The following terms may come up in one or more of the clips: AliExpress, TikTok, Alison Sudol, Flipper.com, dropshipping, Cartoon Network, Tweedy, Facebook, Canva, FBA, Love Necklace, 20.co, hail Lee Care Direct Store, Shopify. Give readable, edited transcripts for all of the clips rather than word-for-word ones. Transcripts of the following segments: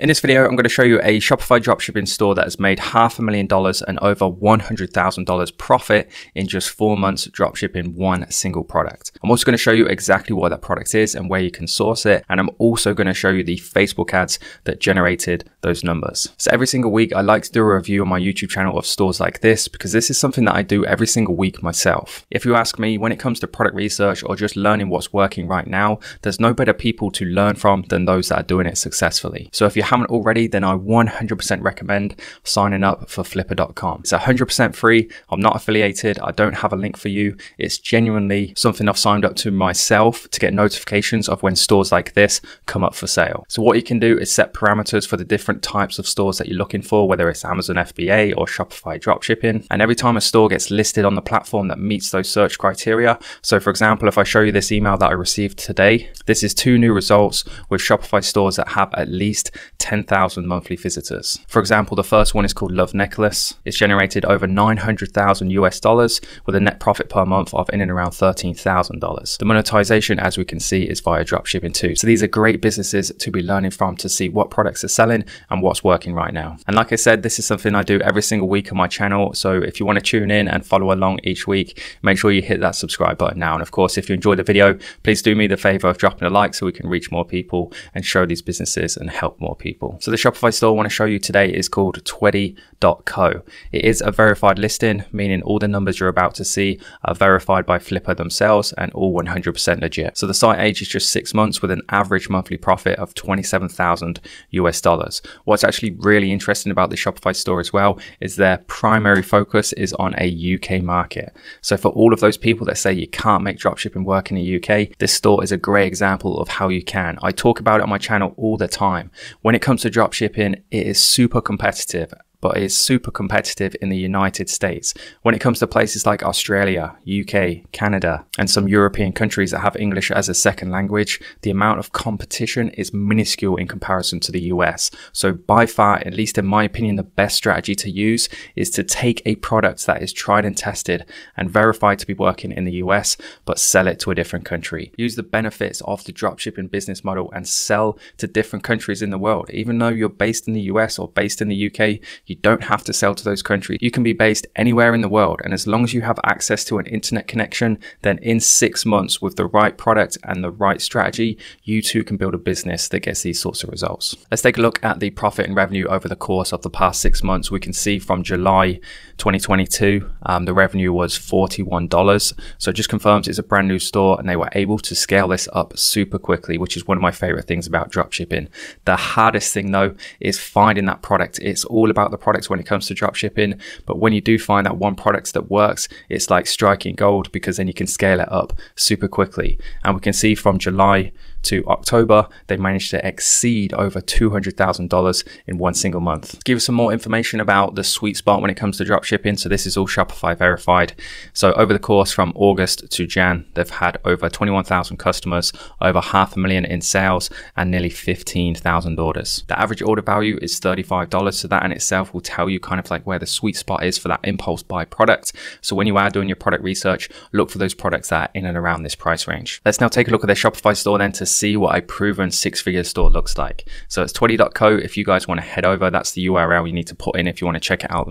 In this video, I'm going to show you a Shopify dropshipping store that has made $500,000 and over $100,000 profit in just 4 months dropshipping one single product. I'm also going to show you exactly what that product is and where you can source it. And I'm also going to show you the Facebook ads that generated those numbers. So every single week, I like to do a review on my YouTube channel of stores like this, because this is something that I do every single week myself. If you ask me, when it comes to product research or just learning what's working right now, there's no better people to learn from than those that are doing it successfully. So if you haven't already, then I 100% recommend signing up for Flipper.com. It's 100% free. I'm not affiliated. I don't have a link for you. It's genuinely something I've signed up to myself to get notifications of when stores like this come up for sale. So what you can do is set parameters for the different types of stores that you're looking for, whether it's Amazon FBA or Shopify dropshipping. And every time a store gets listed on the platform that meets those search criteria. So for example, if I show you this email that I received today, this is 2 new results with Shopify stores that have at least 10,000 monthly visitors. For example, the first one is called Love Necklace. It's generated over $900,000 with a net profit per month of in and around $13,000. The monetization, as we can see, is via dropshipping too. So these are great businesses to be learning from to see what products are selling and what's working right now. And like I said, this is something I do every single week on my channel. So if you want to tune in and follow along each week, make sure you hit that subscribe button now. And of course, if you enjoyed the video, please do me the favor of dropping a like so we can reach more people and show these businesses and help more people. So the Shopify store I want to show you today is called 20.co. It is a verified listing, meaning all the numbers you're about to see are verified by Flipper themselves and all 100% legit. So the site age is just 6 months with an average monthly profit of $27,000. What's actually really interesting about the Shopify store as well is their primary focus is on a UK market. So for all of those people that say you can't make dropshipping work in the UK, this store is a great example of how you can. I talk about it on my channel all the time. When it comes to dropshipping, it is super competitive, but it's super competitive in the United States. When it comes to places like Australia, UK, Canada, and some European countries that have English as a second language, the amount of competition is minuscule in comparison to the US. So by far, at least in my opinion, the best strategy to use is to take a product that is tried and tested and verified to be working in the US, but sell it to a different country. Use the benefits of the dropshipping business model and sell to different countries in the world. Even though you're based in the US or based in the UK, you don't have to sell to those countries. You can be based anywhere in the world. And as long as you have access to an internet connection, then in 6 months with the right product and the right strategy, you too can build a business that gets these sorts of results. Let's take a look at the profit and revenue over the course of the past 6 months. We can see from July 2022, the revenue was $41. So it just confirms it's a brand new store and they were able to scale this up super quickly, which is one of my favorite things about dropshipping. The hardest thing though is finding that product. It's all about the products when it comes to dropshipping, but when you do find that one product that works, it's like striking gold, because then you can scale it up super quickly. And we can see from July to October, they managed to exceed over $200,000 in one single month. To give us some more information about the sweet spot when it comes to dropshipping, so this is all Shopify verified. So over the course from August to Jan, they've had over 21,000 customers, over $500,000 in sales, and nearly 15,000 orders. The average order value is $35, so that in itself will tell you kind of like where the sweet spot is for that impulse buy product. So when you are doing your product research, look for those products that are in and around this price range. Let's now take a look at their Shopify store then to see what a proven 6-figure store looks like. So it's 20.co. If you guys want to head over, that's the URL you need to put in if you want to check it out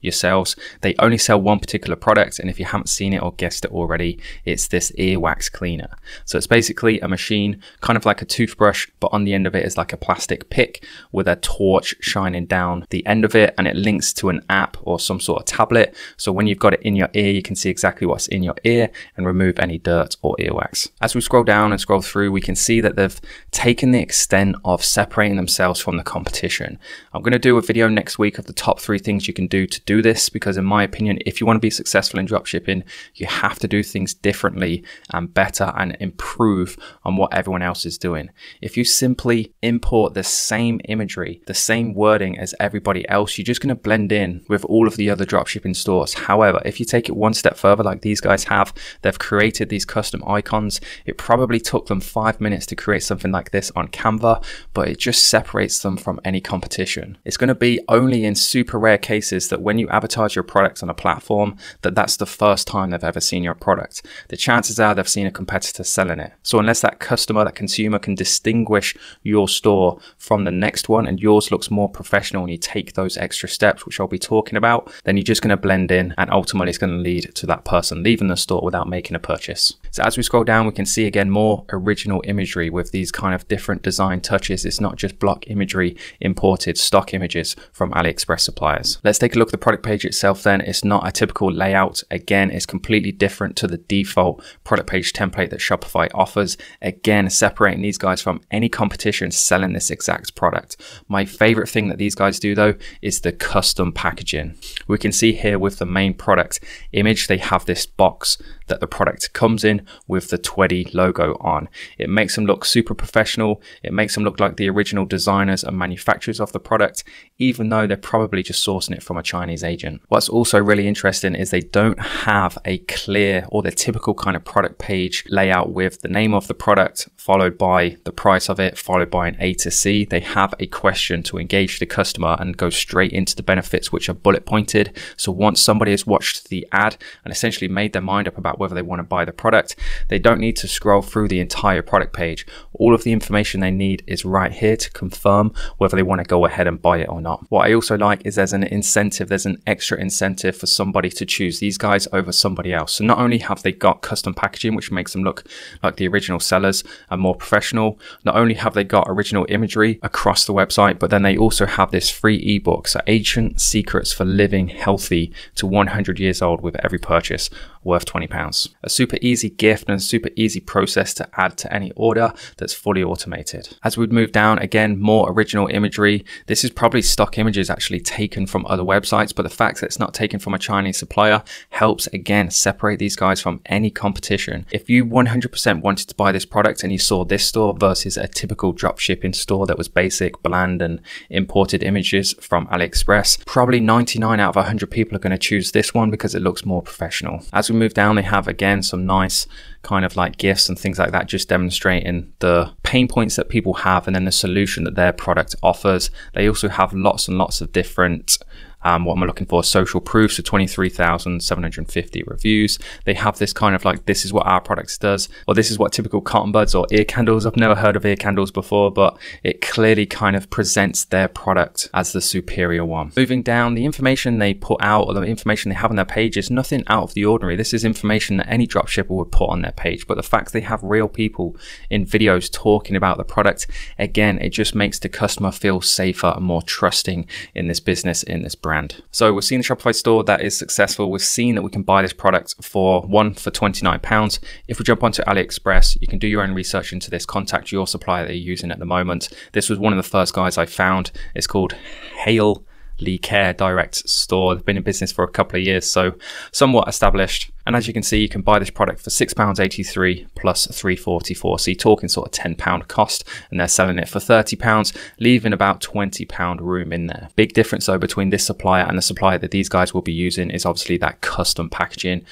yourselves. They only sell one particular product, and if you haven't seen it or guessed it already, it's this earwax cleaner. So it's basically a machine, kind of like a toothbrush, but on the end of it is like a plastic pick with a torch shining down the end of it, and it links to an app or some sort of tablet. So when you've got it in your ear, you can see exactly what's in your ear and remove any dirt or earwax. As we scroll down and scroll through, we can see that they've taken the extent of separating themselves from the competition. I'm going to do a video next week of the top 3 things you can do to do this, because in my opinion, if you want to be successful in dropshipping, you have to do things differently and better and improve on what everyone else is doing. If you simply import the same imagery, the same wording as everybody else, you're just going to blend in with all of the other dropshipping stores. However, if you take it one step further, like these guys have, they've created these custom icons. It probably took them 5 5 minutes to create something like this on Canva, but it just separates them from any competition. It's going to be only in super rare cases that when you advertise your products on a platform, that's the first time they've ever seen your product. The chances are they've seen a competitor selling it. So unless that customer, that consumer can distinguish your store from the next one and yours looks more professional and you take those extra steps, which I'll be talking about, then you're just going to blend in and ultimately it's going to lead to that person leaving the store without making a purchase. So as we scroll down, we can see again more original imagery with these kind of different design touches. It's not just block imagery, imported stock images from AliExpress suppliers. Let's take a look at the product page itself then. It's not a typical layout. Again, it's completely different to the default product page template that Shopify offers. Again, separating these guys from any competition selling this exact product. My favorite thing that these guys do though is the custom packaging. We can see here with the main product image, they have this box that the product comes in with the Tweedy logo on. It makes them look super professional. It makes them look like the original designers and manufacturers of the product, even though they're probably just sourcing it from a Chinese agent. What's also really interesting is they don't have a clear or the typical kind of product page layout with the name of the product, followed by the price of it, followed by an A to C. They have a question to engage the customer and go straight into the benefits, which are bullet pointed. So once somebody has watched the ad and essentially made their mind up about whether they want to buy the product, they don't need to scroll through the entire product page. All of the information they need is right here to confirm whether they want to go ahead and buy it or not. What I also like is there's an extra incentive for somebody to choose these guys over somebody else. So not only have they got custom packaging, which makes them look like the original sellers and more professional, not only have they got original imagery across the website, but then they also have this free ebook, so Ancient Secrets for Living Healthy to 100 Years Old with Every Purchase, worth £20. A super easy gift and a super easy process to add to any order that's fully automated. As we'd move down, again, more original imagery. This is probably stock images actually taken from other websites, but the fact that it's not taken from a Chinese supplier helps, again, separate these guys from any competition. If you 100% wanted to buy this product and you saw this store versus a typical dropshipping store that was basic, bland, and imported images from AliExpress, probably 99 out of 100 people are going to choose this one because it looks more professional. As we move down, they have again some nice kind of like gifts and things like that, just demonstrating the pain points that people have and then the solution that their product offers. They also have lots and lots of different what am I looking for? Social proof. So 23,750 reviews. They have this kind of like, this is what our product does, or this is what typical cotton buds or ear candles. I've never heard of ear candles before, but it clearly kind of presents their product as the superior one. Moving down, the information they put out or the information they have on their page is nothing out of the ordinary. This is information that any dropshipper would put on their page, but the fact they have real people in videos talking about the product, again, it just makes the customer feel safer and more trusting in this business, in this brand. So we're seeing the Shopify store that is successful. We've seen that we can buy this product for £29. If we jump onto AliExpress, you can do your own research into this. Contact your supplier that you're using at the moment. This was one of the first guys I found. It's called Hail Lee Care Direct Store. They've been in business for a couple of years, so somewhat established. And as you can see, you can buy this product for £6.83 plus £3.44. So you're talking sort of £10 cost, and they're selling it for £30, leaving about £20 room in there. Big difference though between this supplier and the supplier that these guys will be using is obviously that custom packaging,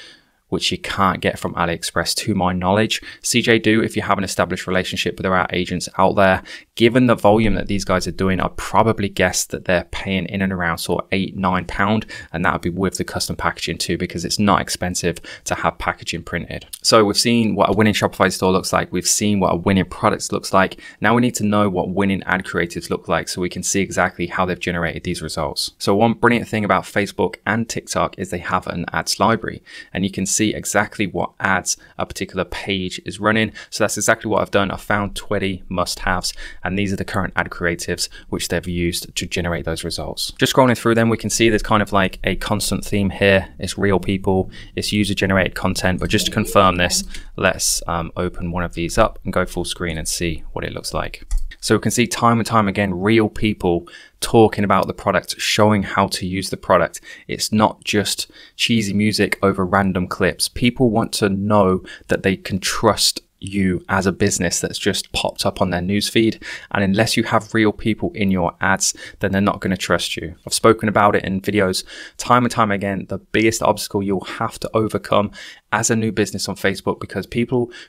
which you can't get from AliExpress to my knowledge. CJ do if you have an established relationship, but there are agents out there. Given the volume that these guys are doing, I'd probably guess that they're paying in and around sort of £8, £9, and that would be with the custom packaging too, because it's not expensive to have packaging printed. So we've seen what a winning Shopify store looks like. We've seen what a winning products looks like. Now we need to know what winning ad creatives look like so we can see exactly how they've generated these results. So one brilliant thing about Facebook and TikTok is they have an ads library, and you can see exactly what ads a particular page is running. So that's exactly what I've done. I found 20 must-haves, and these are the current ad creatives which they've used to generate those results. Just scrolling through them, we can see there's kind of like a constant theme here. It's real people, it's user-generated content, but just to confirm this, let's open one of these up and go full screen and see what it looks like. So we can see time and time again, real people talking about the product, showing how to use the product. It's not just cheesy music over random clips. People want to know that they can trust you as a business that's just popped up on their newsfeed, and unless you have real people in your ads, then they're not going to trust you. I've spoken about it in videos time and time again. The biggest obstacle you'll have to overcome as a new business on Facebook, because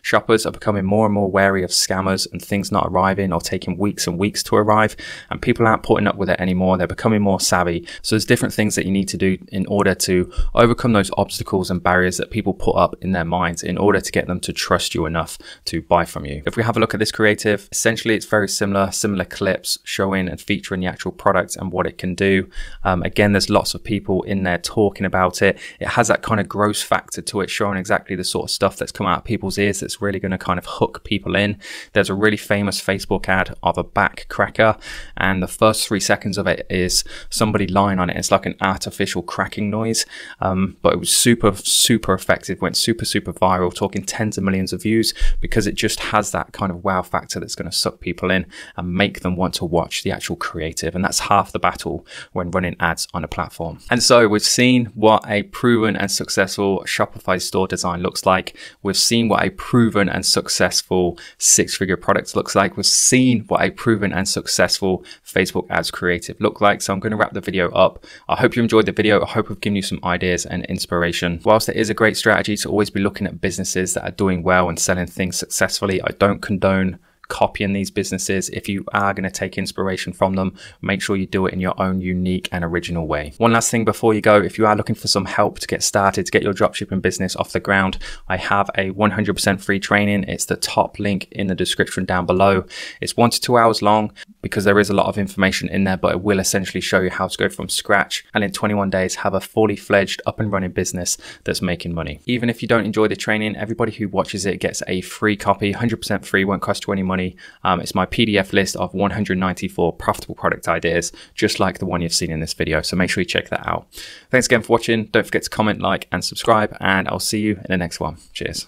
shoppers are becoming more and more wary of scammers and things not arriving or taking weeks and weeks to arrive, and people aren't putting up with it anymore. They're becoming more savvy. So there's different things that you need to do in order to overcome those obstacles and barriers that people put up in their minds in order to get them to trust you enough to buy from you. If we have a look at this creative, essentially it's very similar clips showing and featuring the actual product and what it can do. Again, there's lots of people in there talking about it. It has that kind of gross factor to it, showing exactly the sort of stuff that's come out of people's ears that's really going to kind of hook people in. There's a really famous Facebook ad of a back cracker, and the first 3 seconds of it is somebody lying on it. It's like an artificial cracking noise, but it was super effective, went super viral, talking tens of millions of views, because it just has that kind of wow factor that's going to suck people in and make them want to watch the actual creative. And that's half the battle when running ads on a platform. And so we've seen what a proven and successful Shopify store design looks like. We've seen what a proven and successful six-figure product looks like. We've seen what a proven and successful Facebook ads creative look like. So I'm going to wrap the video up. I hope you enjoyed the video. I hope I've given you some ideas and inspiration. Whilst it is a great strategy to always be looking at businesses that are doing well and selling things successfully, I don't condone copying these businesses. If you are going to take inspiration from them, make sure you do it in your own unique and original way. One last thing before you go, if you are looking for some help to get started, to get your dropshipping business off the ground, I have a 100% free training. It's the top link in the description down below. It's 1 to 2 hours long, because there is a lot of information in there, but it will essentially show you how to go from scratch and in 21 days have a fully fledged up and running business that's making money. Even if you don't enjoy the training, everybody who watches it gets a free copy, 100% free, won't cost you any money. It's my PDF list of 194 profitable product ideas, just like the one you've seen in this video. So make sure you check that out. Thanks again for watching. Don't forget to comment, like, and subscribe, and I'll see you in the next one. Cheers.